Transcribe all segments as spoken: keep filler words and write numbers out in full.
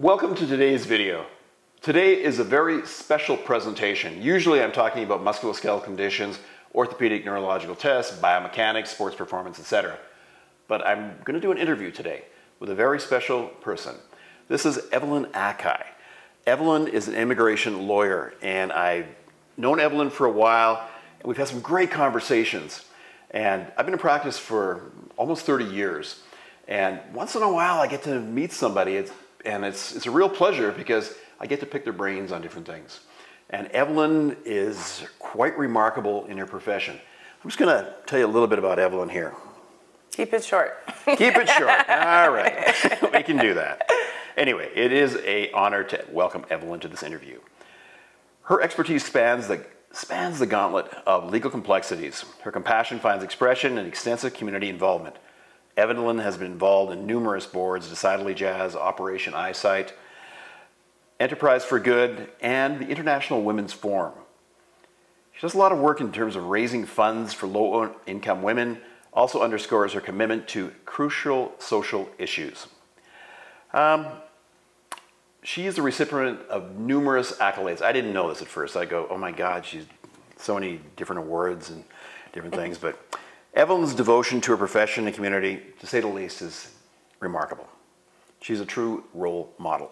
Welcome to today's video. Today is a very special presentation. Usually I'm talking about musculoskeletal conditions, orthopedic neurological tests, biomechanics, sports performance, et cetera. But I'm going to do an interview today with a very special person. This is Evelyn Ackah. Evelyn is an immigration lawyer, and I've known Evelyn for a while. And we've had some great conversations. And I've been in practice for almost thirty years. And once in a while I get to meet somebody. It's, And it's, it's a real pleasure because I get to pick their brains on different things. And Evelyn is quite remarkable in her profession. I'm just going to tell you a little bit about Evelyn here. Keep it short. Keep it short. All right. We can do that. Anyway, it is an honor to welcome Evelyn to this interview. Her expertise spans the, spans the gauntlet of legal complexities. Her compassion finds expression in extensive community involvement. Evelyn has been involved in numerous boards, Decidedly Jazz, Operation Eyesight, Enterprise for Good, and the International Women's Forum. She does a lot of work in terms of raising funds for low-income women, also underscores her commitment to crucial social issues. Um, she is the recipient of numerous accolades. I didn't know this at first. I go, oh my God, she's so many different awards and different things, but Evelyn's devotion to her profession and community, to say the least, is remarkable. She's a true role model.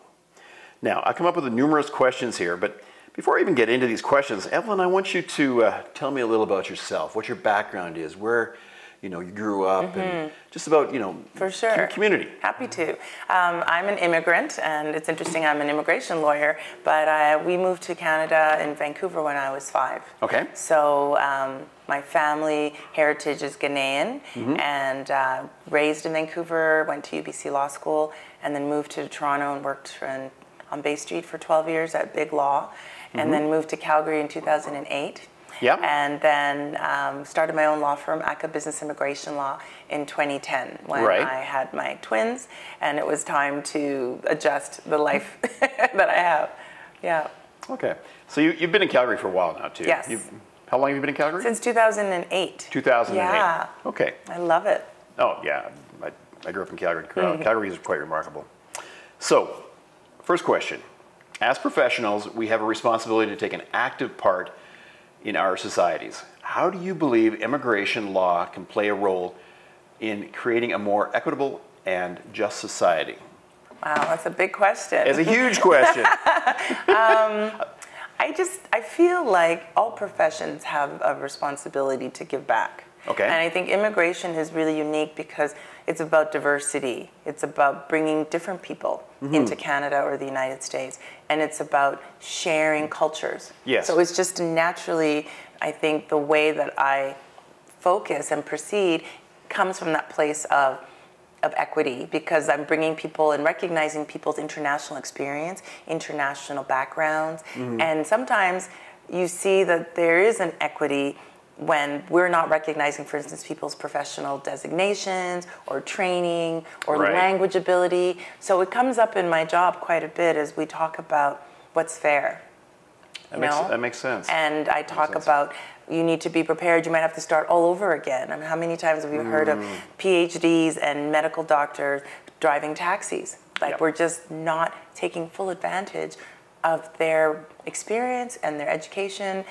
Now, I come up with numerous questions here, but before I even get into these questions, Evelyn, I want you to uh, tell me a little about yourself, what your background is, where you know you grew up, mm-hmm. and just about you know for sure your community. Happy to. Um, I'm an immigrant, and it's interesting. I'm an immigration lawyer, but uh, we moved to Canada in Vancouver when I was five. Okay. So. Um, My family heritage is Ghanaian, mm-hmm. and uh, raised in Vancouver, went to U B C Law School, and then moved to Toronto and worked in, on Bay Street for twelve years at Big Law, and mm-hmm. then moved to Calgary in two thousand eight. Yep. And then um, started my own law firm, Ackah Business Immigration Law, in twenty ten when right. I had my twins, and it was time to adjust the life that I have. Yeah. Okay. So you, you've been in Calgary for a while now, too. Yes. You've, How long have you been in Calgary? Since two thousand eight. two thousand eight. Yeah. Okay. I love it. Oh, yeah. I, I grew up in Calgary. Calgary is quite remarkable. So, first question. As professionals, we have a responsibility to take an active part in our societies. How do you believe immigration law can play a role in creating a more equitable and just society? Wow, that's a big question. It's a huge question. um, I just, I feel like all professions have a responsibility to give back. Okay. And I think immigration is really unique because it's about diversity. It's about bringing different people mm-hmm. into Canada or the United States. And it's about sharing cultures. Yes. So it's just naturally, I think, the way that I focus and proceed comes from that place of of equity, because I'm bringing people and recognizing people's international experience, international backgrounds, mm-hmm. and sometimes you see that there is an equity when we're not recognizing, for instance, people's professional designations or training or right. language ability. So it comes up in my job quite a bit as we talk about what's fair. That, makes, that makes sense. And I talk about you need to be prepared. You might have to start all over again. I mean, how many times have you mm. heard of P H Ds and medical doctors driving taxis? Like yep. we're just not taking full advantage of their experience and their education.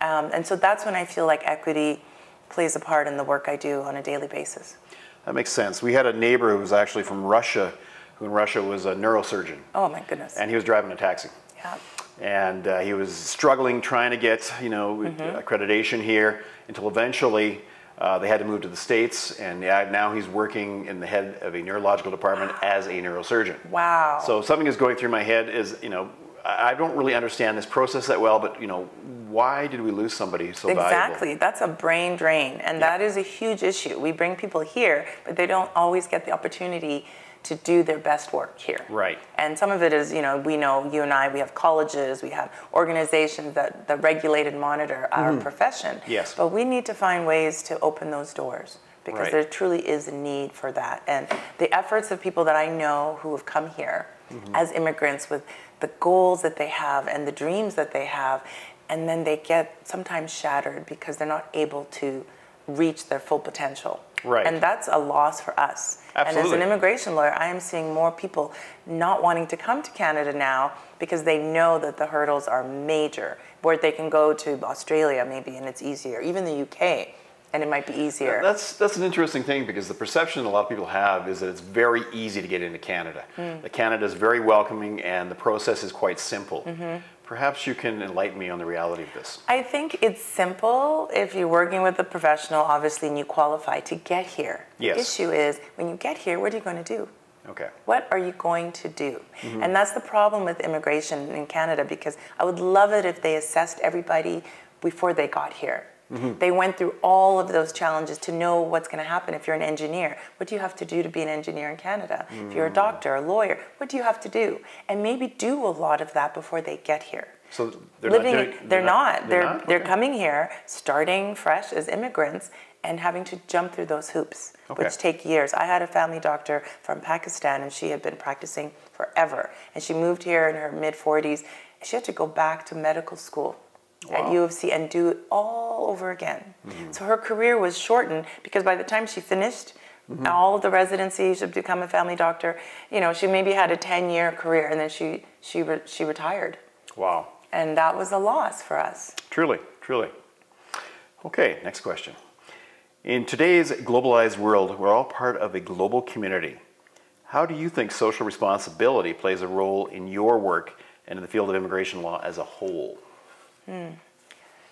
Um, and so that's when I feel like equity plays a part in the work I do on a daily basis. That makes sense. We had a neighbor who was actually from Russia, who in Russia was a neurosurgeon. Oh, my goodness. And he was driving a taxi. Yeah. And uh, he was struggling trying to get, you know, mm-hmm. accreditation here until eventually uh, they had to move to the States. And now he's working in the head of a neurological department wow. as a neurosurgeon. Wow. So something is going through my head is, you know, I don't really understand this process that well, but, you know, why did we lose somebody so valuable? Exactly. That's a brain drain. And yeah. that is a huge issue. We bring people here, but they don't always get the opportunity to do their best work here. Right. And some of it is, you know, we know, you and I, we have colleges, we have organizations that, that regulate and monitor our mm. profession. Yes. But we need to find ways to open those doors because right. there truly is a need for that. And the efforts of people that I know who have come here mm-hmm. as immigrants with the goals that they have and the dreams that they have, and then they get sometimes shattered because they're not able to reach their full potential. Right. And that's a loss for us. Absolutely. And as an immigration lawyer, I am seeing more people not wanting to come to Canada now because they know that the hurdles are major, where they can go to Australia maybe and it's easier, even the U K, and it might be easier. That's, that's an interesting thing, because the perception a lot of people have is that it's very easy to get into Canada. Mm. That Canada is very welcoming and the process is quite simple. Mm-hmm. Perhaps you can enlighten me on the reality of this. I think it's simple if you're working with a professional, obviously, and you qualify to get here. Yes. The issue is, when you get here, what are you going to do? Okay. What are you going to do? Mm-hmm. And that's the problem with immigration in Canada, because I would love it if they assessed everybody before they got here. Mm-hmm. They went through all of those challenges to know what's going to happen. If you're an engineer, what do you have to do to be an engineer in Canada? Mm. If you're a doctor, a lawyer, what do you have to do? And maybe do a lot of that before they get here. So they're living, not doing, they're, they're not. They're, they're, not? they're okay. coming here, starting fresh as immigrants, and having to jump through those hoops, okay. which take years. I had a family doctor from Pakistan, and she had been practicing forever. And she moved here in her mid forties. She had to go back to medical school. Wow. At U of C and do it all over again. Mm-hmm. So her career was shortened, because by the time she finished mm-hmm. all of the residency, she become a family doctor, you know, she maybe had a ten-year career, and then she she re she retired. Wow. And that was a loss for us. Truly, truly. Okay, next question. In today's globalized world, we're all part of a global community. How do you think social responsibility plays a role in your work and in the field of immigration law as a whole? Mm.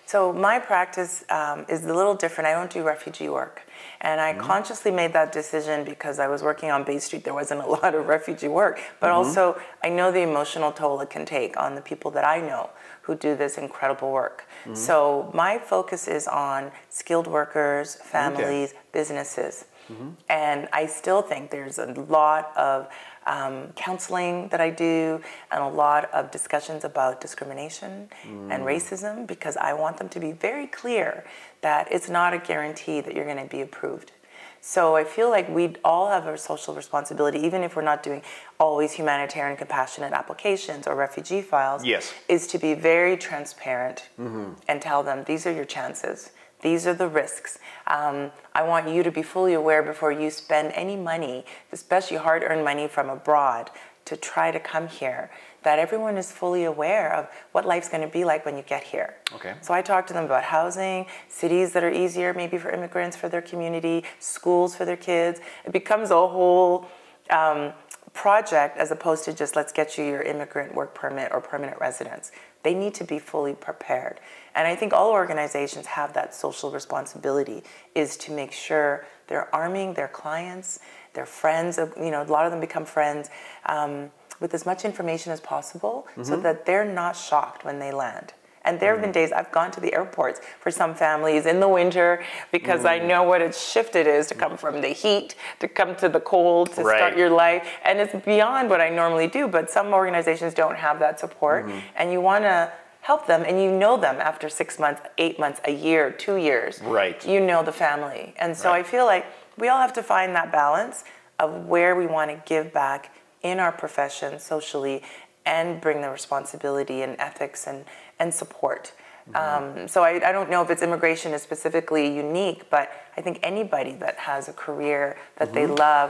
So my practice um, is a little different. I don't do refugee work. And I mm-hmm. consciously made that decision because I was working on Bay Street. There wasn't a lot of refugee work. But mm-hmm. also, I know the emotional toll it can take on the people that I know who do this incredible work. Mm-hmm. So my focus is on skilled workers, families, okay. businesses. Mm-hmm. And I still think there's a lot of Um, counseling that I do, and a lot of discussions about discrimination mm. and racism, because I want them to be very clear that it's not a guarantee that you're going to be approved. So I feel like we all have a social responsibility, even if we're not doing always humanitarian compassionate applications or refugee files, yes. is to be very transparent mm-hmm. and tell them, these are your chances. These are the risks. Um, I want you to be fully aware before you spend any money, especially hard-earned money from abroad, to try to come here, that everyone is fully aware of what life's going to be like when you get here. Okay. So I talk to them about housing, cities that are easier maybe for immigrants, for their community, schools for their kids. It becomes a whole um, project, as opposed to just, let's get you your immigrant work permit or permanent residence. They need to be fully prepared. And I think all organizations have that social responsibility, is to make sure they're arming their clients, their friends, you know, a lot of them become friends, um, with as much information as possible mm-hmm. so that they're not shocked when they land. And there have been days I've gone to the airports for some families in the winter, because mm. I know what a shift it is to come from the heat, to come to the cold, to right. start your life. And it's beyond what I normally do, but some organizations don't have that support. Mm. And you want to help them, and you know them after six months, eight months, a year, two years. Right. You know the family. And so right. I feel like we all have to find that balance of where we want to give back in our profession socially, and bring the responsibility and ethics and, and support. Mm-hmm. um, so I, I don't know if it's immigration is specifically unique, but I think anybody that has a career that mm-hmm. they love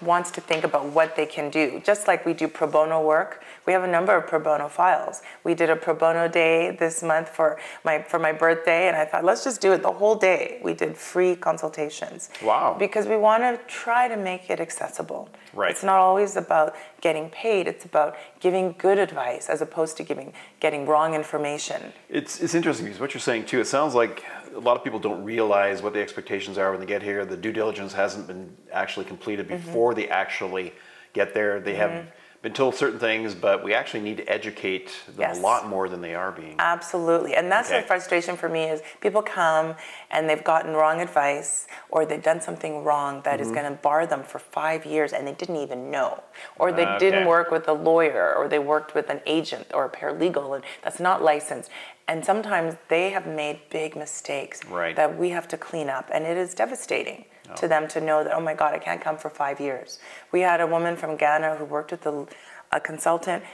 wants to think about what they can do. Just like we do pro bono work, we have a number of pro bono files. We did a pro bono day this month for my, for my birthday, and I thought, let's just do it the whole day. We did free consultations. Wow. Because we want to try to make it accessible. Right. It's not always about getting paid. It's about giving good advice as opposed to giving getting wrong information. It's, it's interesting, because what you're saying too, it sounds like a lot of people don't realize what the expectations are when they get here. The due diligence hasn't been actually completed before mm-hmm. they actually get there. They mm-hmm. have been told certain things, but we actually need to educate them yes. a lot more than they are being. Absolutely. And that's okay. the frustration for me, is people come and they've gotten wrong advice, or they've done something wrong that mm-hmm. is going to bar them for five years and they didn't even know. Or they okay. didn't work with a lawyer, or they worked with an agent or a paralegal and that's not licensed. And sometimes they have made big mistakes right. that we have to clean up, and it is devastating oh. to them to know that, oh my God, I can't come for five years. We had a woman from Ghana who worked with a, a consultant,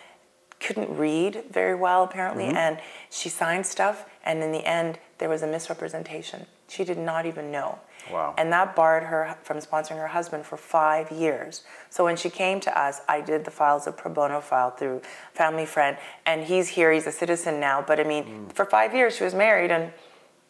couldn't read very well, apparently, mm-hmm. and she signed stuff, and in the end, there was a misrepresentation. She did not even know. Wow. And that barred her from sponsoring her husband for five years. So when she came to us, I did the files, a pro bono file through family friend, and he's here, he's a citizen now, but I mean, mm. for five years she was married and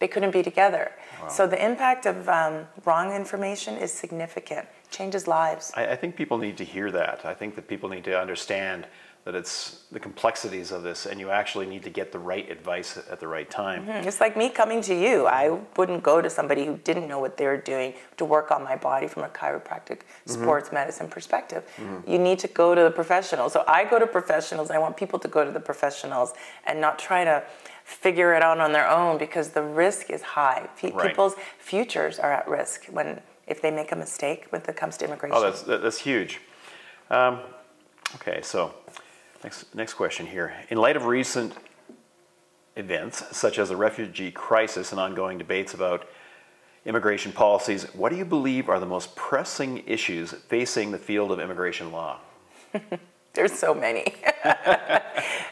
they couldn't be together. Wow. So the impact of um, wrong information is significant. Changes lives. I, I think people need to hear that. I think that people need to understand that it's the complexities of this, and you actually need to get the right advice at the right time. Mm-hmm. It's like me coming to you. I wouldn't go to somebody who didn't know what they were doing to work on my body from a chiropractic sports mm-hmm. medicine perspective. Mm-hmm. You need to go to the professionals. So I go to professionals, and I want people to go to the professionals and not try to figure it out on their own, because the risk is high. Fe- right. People's futures are at risk when if they make a mistake when it comes to immigration. Oh, that's, that's huge. Um, okay, so... Next, next question here. In light of recent events, such as the refugee crisis and ongoing debates about immigration policies, what do you believe are the most pressing issues facing the field of immigration law? There's so many.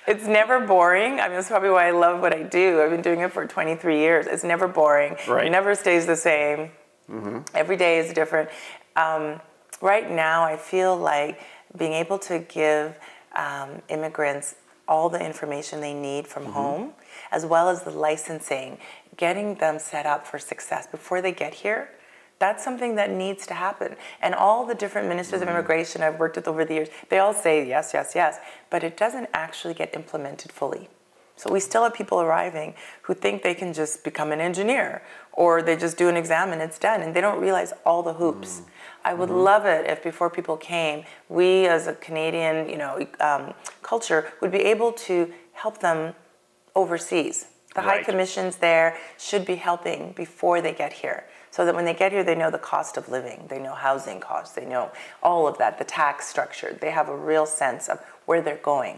It's never boring. I mean, that's probably why I love what I do. I've been doing it for twenty-three years. It's never boring. Right. It never stays the same. Mm-hmm. Every day is different. Um, right now, I feel like being able to give Um, immigrants all the information they need from mm-hmm. home, as well as the licensing, getting them set up for success before they get here. That's something that needs to happen. And all the different ministers mm-hmm. of immigration I've worked with over the years, they all say yes, yes, yes, but it doesn't actually get implemented fully. So we still have people arriving who think they can just become an engineer, or they just do an exam and it's done, and they don't realize all the hoops. Mm-hmm. I would mm-hmm. love it if before people came, we as a Canadian, you know, um, culture would be able to help them overseas. The right. High Commissions there should be helping before they get here, so that when they get here, they know the cost of living, they know housing costs, they know all of that, the tax structure. They have a real sense of where they're going.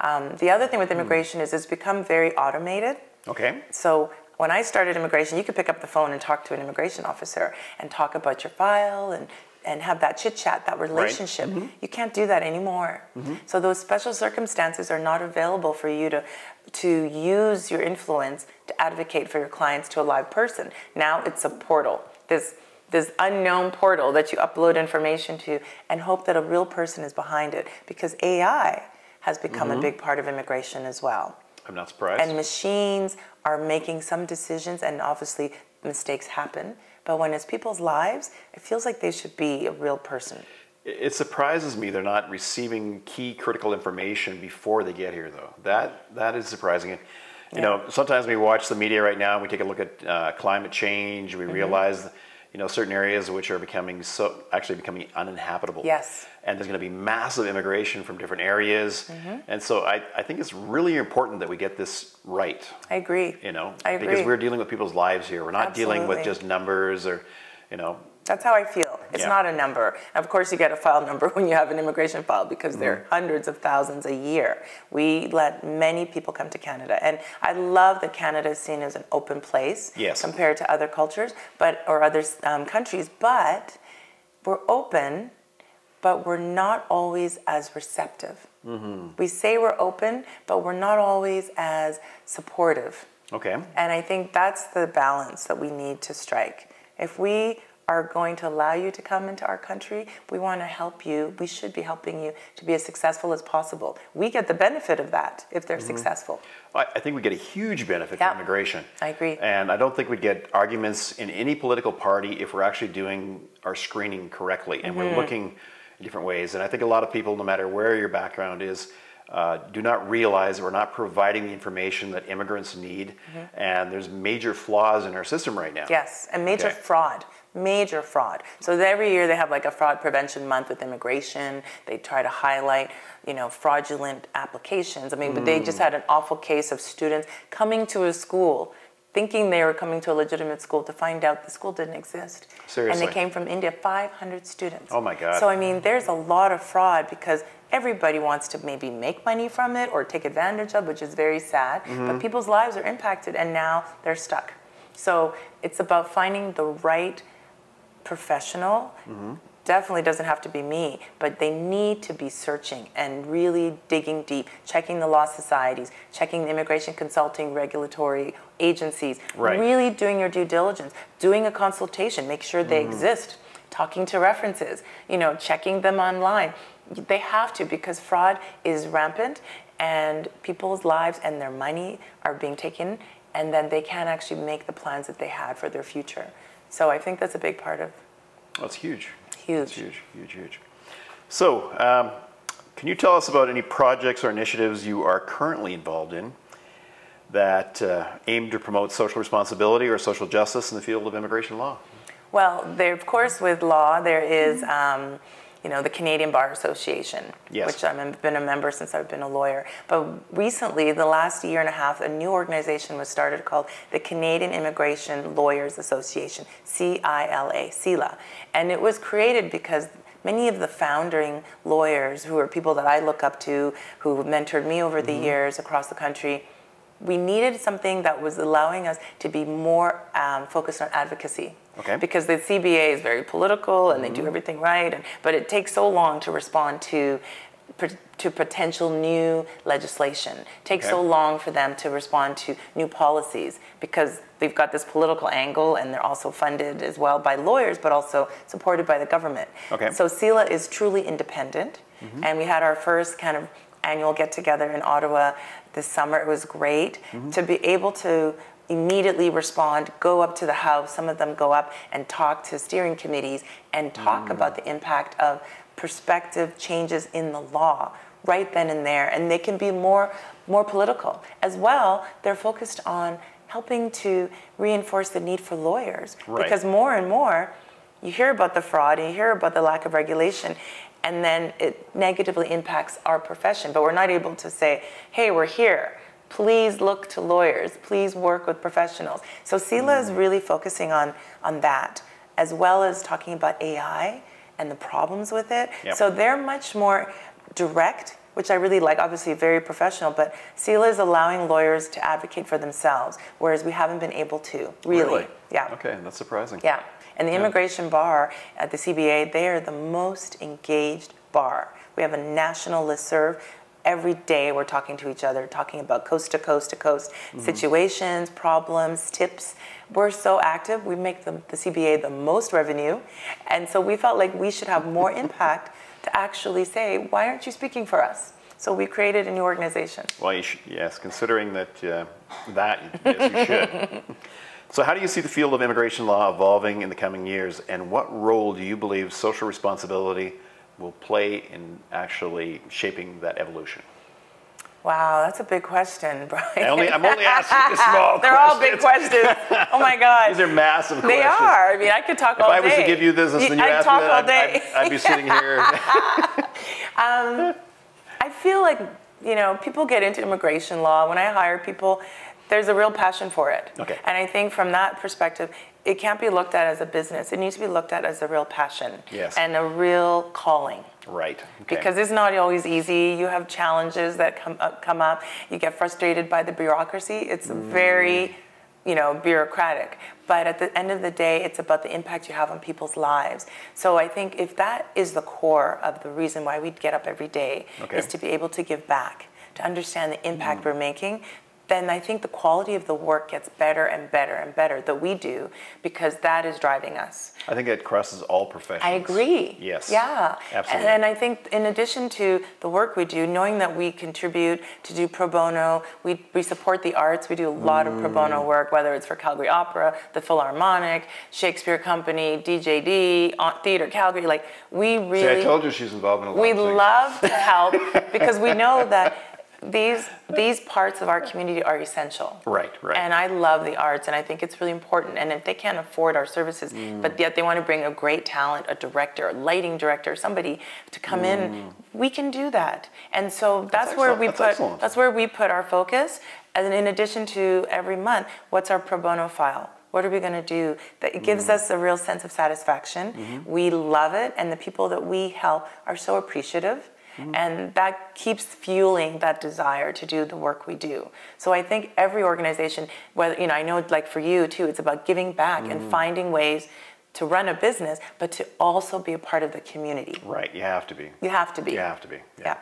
Um, the other thing with immigration mm. is it's become very automated. Okay. So when I started immigration, you could pick up the phone and talk to an immigration officer and talk about your file and, and have that chit-chat, that relationship. Right. Mm-hmm. You can't do that anymore. Mm-hmm. So those special circumstances are not available for you to, to use your influence to advocate for your clients to a live person. Now it's a portal. This this unknown portal that you upload information to and hope that a real person is behind it, because A I has become mm-hmm. a big part of immigration as well. I'm not surprised. And machines are making some decisions, and obviously mistakes happen. But when it's people's lives, it feels like they should be a real person. It surprises me they're not receiving key critical information before they get here, though. That that is surprising. You yeah. know, sometimes we watch the media right now, and we take a look at uh, climate change. We mm-hmm. realize, you know, certain areas which are becoming so actually becoming uninhabitable. Yes. And there's going to be massive immigration from different areas. Mm-hmm. And so I, I think it's really important that we get this right. I agree. You know, I agree. Because we're dealing with people's lives here. We're not Absolutely. Dealing with just numbers or, you know. That's how I feel. It's yeah. not a number. Of course, you get a file number when you have an immigration file, because mm-hmm. there are hundreds of thousands a year. We let many people come to Canada. And I love that Canada is seen as an open place yes. compared to other cultures but or other um, countries. But we're open, but we're not always as receptive. Mm-hmm. We say we're open, but we're not always as supportive. Okay. And I think that's the balance that we need to strike. If we are going to allow you to come into our country, we want to help you. We should be helping you to be as successful as possible. We get the benefit of that if they're mm-hmm. successful. Well, I think we get a huge benefit yeah. from immigration. I agree. And I don't think we'd get arguments in any political party if we're actually doing our screening correctly and mm-hmm. we're looking different ways. And I think a lot of people, no matter where your background is, uh, do not realize that we're not providing the information that immigrants need. Mm-hmm. And there's major flaws in our system right now. Yes, and major okay. fraud, major fraud. So every year they have like a fraud prevention month with immigration. They try to highlight, you know, fraudulent applications. I mean, mm. but they just had an awful case of students coming to a school thinking they were coming to a legitimate school to find out the school didn't exist. Seriously. And they came from India, five hundred students. Oh my God. So I mean, there's a lot of fraud because everybody wants to maybe make money from it or take advantage of, which is very sad, mm-hmm. but people's lives are impacted and now they're stuck. So it's about finding the right professional, mm-hmm. definitely doesn't have to be me, but they need to be searching and really digging deep, checking the law societies, checking the immigration consulting regulatory agencies, right. really doing your due diligence, doing a consultation, make sure they mm. exist, talking to references, you know, checking them online. They have to, because fraud is rampant and people's lives and their money are being taken, and then they can't actually make the plans that they had for their future. So I think that's a big part of... That's huge. Huge. That's huge, huge, huge. So um, can you tell us about any projects or initiatives you are currently involved in that uh, aim to promote social responsibility or social justice in the field of immigration law? Well, there, of course, with law, there is... Um, you know, the Canadian Bar Association, yes. which I've been a member since I've been a lawyer. But recently, the last year and a half, a new organization was started called the Canadian Immigration Lawyers Association, C I L A, C I L A. And it was created because many of the founding lawyers, who are people that I look up to, who mentored me over mm-hmm. the years across the country, we needed something that was allowing us to be more um, focused on advocacy. Okay. Because the C B A is very political and mm-hmm. they do everything right, and, but it takes so long to respond to to potential new legislation. It takes okay. so long for them to respond to new policies because they've got this political angle, and they're also funded as well by lawyers but also supported by the government. Okay. So C I L A is truly independent, mm-hmm. and we had our first kind of annual get-together in Ottawa this summer. It was great mm-hmm. to be able to immediately respond, go up to the House, some of them go up and talk to steering committees and talk mm. about the impact of prospective changes in the law right then and there. And they can be more, more political. As well, they're focused on helping to reinforce the need for lawyers. Right. Because more and more, you hear about the fraud and you hear about the lack of regulation, and then it negatively impacts our profession. But we're not able to say, hey, we're here. Please look to lawyers. Please work with professionals. So C I L A is really focusing on, on that, as well as talking about A I and the problems with it. Yep. So they're much more direct, which I really like, obviously very professional, but C I L A is allowing lawyers to advocate for themselves, whereas we haven't been able to, really. Really? Yeah. Okay, that's surprising. Yeah. And the yeah. immigration bar at the C B A, they are the most engaged bar. We have a national listserv. Every day we're talking to each other, talking about coast to coast to coast mm-hmm. situations, problems, tips. We're so active. We make the, the C B A the most revenue. And so we felt like we should have more impact to actually say, why aren't you speaking for us? So we created a new organization. Well, you should, yes, considering that, uh, that yes, you should. So how do you see the field of immigration law evolving in the coming years? And what role do you believe social responsibility will play in actually shaping that evolution? Wow, that's a big question, Brian. I only, I'm only asking the small They're questions. All big questions. Oh my God. These are massive questions. They are. I mean, I could talk if all day. If I was to give you this, this and you asked me that, I'd, I'd, I'd be sitting here. um, I feel like, you know, people get into immigration law. When I hire people, there's a real passion for it. Okay. And I think from that perspective, it can't be looked at as a business. It needs to be looked at as a real passion yes. and a real calling. Right. Okay. Because it's not always easy. You have challenges that come up, come up. You get frustrated by the bureaucracy. It's mm. very, you know, bureaucratic. But at the end of the day, it's about the impact you have on people's lives. So I think if that is the core of the reason why we get up every day okay. is to be able to give back, to understand the impact mm. we're making, then I think the quality of the work gets better and better and better that we do, because that is driving us. I think it crosses all professions. I agree. Yes. Yeah. Absolutely. And, and I think in addition to the work we do, knowing that we contribute to do pro bono, we, we support the arts, we do a lot mm. of pro bono work, whether it's for Calgary Opera, The Philharmonic, Shakespeare Company, D J D, Theatre Calgary, like we really... See, I told you she's involved in a lot we of things. We love to help because we know that These these parts of our community are essential. Right, right. And I love the arts, and I think it's really important. And if they can't afford our services, mm. but yet they want to bring a great talent, a director, a lighting director, somebody to come mm. in, we can do that. And so that's, that's where we that's put excellent. that's where we put our focus. And in addition to every month, what's our pro bono file? What are we going to do? That it gives mm. us a real sense of satisfaction. Mm-hmm. We love it, and the people that we help are so appreciative. Mm-hmm. And that keeps fueling that desire to do the work we do. So I think every organization, whether you know, I know like for you too, it's about giving back mm-hmm. and finding ways to run a business, but to also be a part of the community. Right, you have to be. You have to be. You have to be, yeah. yeah.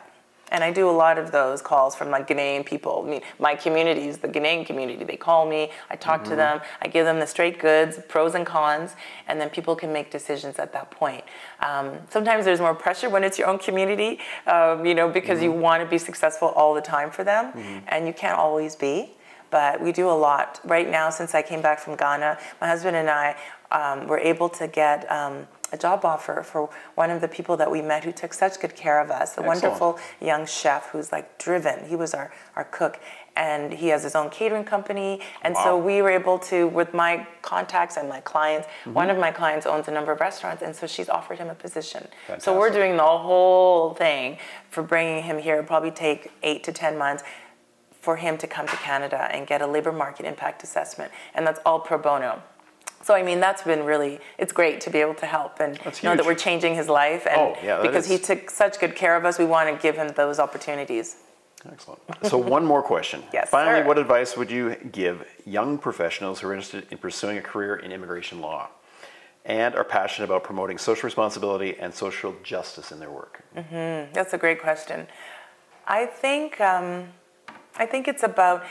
And I do a lot of those calls from like Ghanaian people. I mean, my community is the Ghanaian community. They call me, I talk mm-hmm. to them, I give them the straight goods, pros and cons, and then people can make decisions at that point. Um, sometimes there's more pressure when it's your own community, um, you know, because mm-hmm. you want to be successful all the time for them, mm-hmm. and you can't always be. But we do a lot. Right now, since I came back from Ghana, my husband and I um, were able to get um, a job offer for one of the people that we met who took such good care of us, a Excellent. wonderful young chef who's like driven. He was our, our cook, and he has his own catering company. And wow. so we were able to, with my contacts and my clients, mm-hmm. one of my clients owns a number of restaurants, and so she's offered him a position. Fantastic. So we're doing the whole thing for bringing him here. It'll probably take eight to ten months for him to come to Canada and get a labor market impact assessment. And that's all pro bono. So I mean, that's been really, it's great to be able to help and that's know huge. that we're changing his life. And oh, yeah, that because is. he took such good care of us, we want to give him those opportunities. Excellent. So one more question. Yes, Finally, sir. what advice would you give young professionals who are interested in pursuing a career in immigration law and are passionate about promoting social responsibility and social justice in their work? Mm-hmm. That's a great question. I think... Um, I think it's about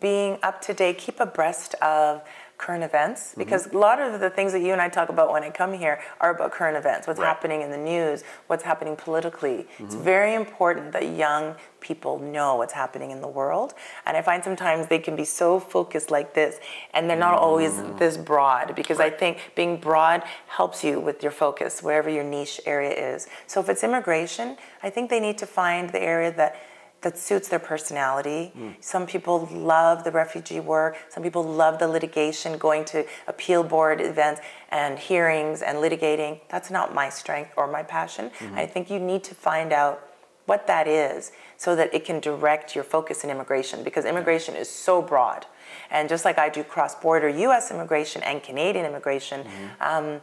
being up to date, keep abreast of current events, because mm-hmm. a lot of the things that you and I talk about when I come here are about current events, what's right. happening in the news, what's happening politically. Mm-hmm. It's very important that young people know what's happening in the world. And I find sometimes they can be so focused like this, and they're not mm-hmm. always this broad, because right. I think being broad helps you with your focus, wherever your niche area is. So if it's immigration, I think they need to find the area that that suits their personality. Mm. Some people love the refugee work. Some people love the litigation, going to appeal board events and hearings and litigating. That's not my strength or my passion. Mm-hmm. I think you need to find out what that is so that it can direct your focus in immigration, because immigration is so broad. And just like I do cross-border U S immigration and Canadian immigration, mm-hmm. um,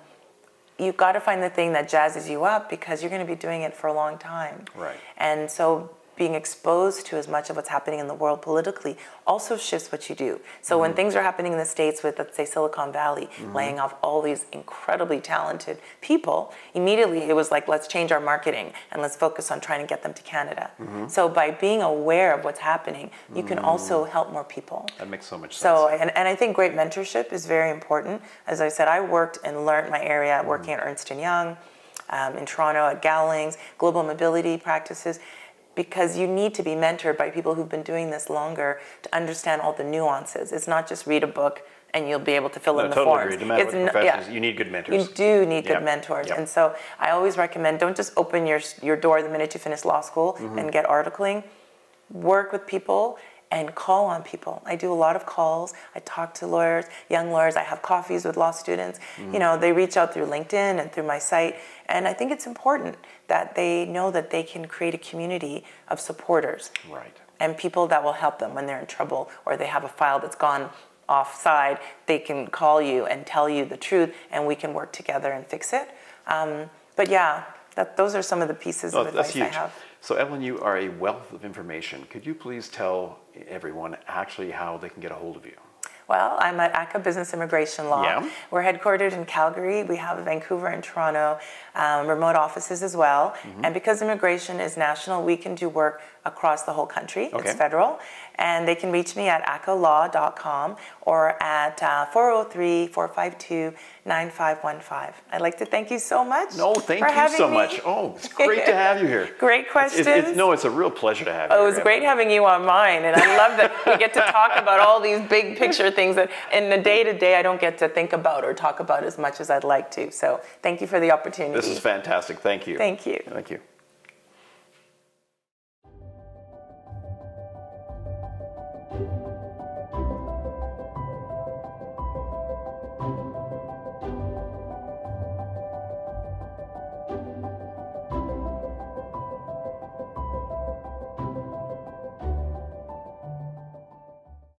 you've got to find the thing that jazzes you up, because you're going to be doing it for a long time. Right. And so being exposed to as much of what's happening in the world politically also shifts what you do. So mm-hmm. when things are happening in the States with, let's say, Silicon Valley, mm-hmm. laying off all these incredibly talented people, immediately it was like, let's change our marketing and let's focus on trying to get them to Canada. Mm-hmm. So by being aware of what's happening, you mm-hmm. can also help more people. That makes so much so, sense. So, and, and I think great mentorship is very important. As I said, I worked and learned my area mm-hmm. working at Ernst and Young, um, in Toronto at Gowlings, global mobility practices, because you need to be mentored by people who've been doing this longer to understand all the nuances. It's not just read a book and you'll be able to fill no, in the totally forms. Agree. No it's what the yeah. You need good mentors. You do need yep. good mentors. Yep. And so I always recommend, don't just open your, your door the minute you finish law school mm-hmm. and get articling. Work with people and call on people. I do a lot of calls. I talk to lawyers, young lawyers. I have coffees with law students. Mm-hmm. You know, they reach out through LinkedIn and through my site. And I think it's important that they know that they can create a community of supporters. Right. And people that will help them when they're in trouble or they have a file that's gone offside. They can call you and tell you the truth, and we can work together and fix it. Um, but yeah, that, those are some of the pieces oh, of advice that's huge. I have. So Evelyn, you are a wealth of information. Could you please tell everyone actually how they can get a hold of you? Well, I'm at Ackah Business Immigration Law. Yeah. We're headquartered in Calgary. We have Vancouver and Toronto, um, remote offices as well. Mm-hmm. And because immigration is national, we can do work across the whole country. Okay. It's federal. And they can reach me at ackahlaw dot com or at uh, four oh three, four five two, nine five one five. I'd like to thank you so much. No, thank for you having so me. much. Oh, it's great to have you here. Great questions. It's, it's, no, it's a real pleasure to have you. Oh, it was here, great having you on mine. And I love that we get to talk about all these big picture things that in the day-to-day I don't get to think about or talk about as much as I'd like to. So thank you for the opportunity. This is fantastic. Thank you. Thank you. Thank you.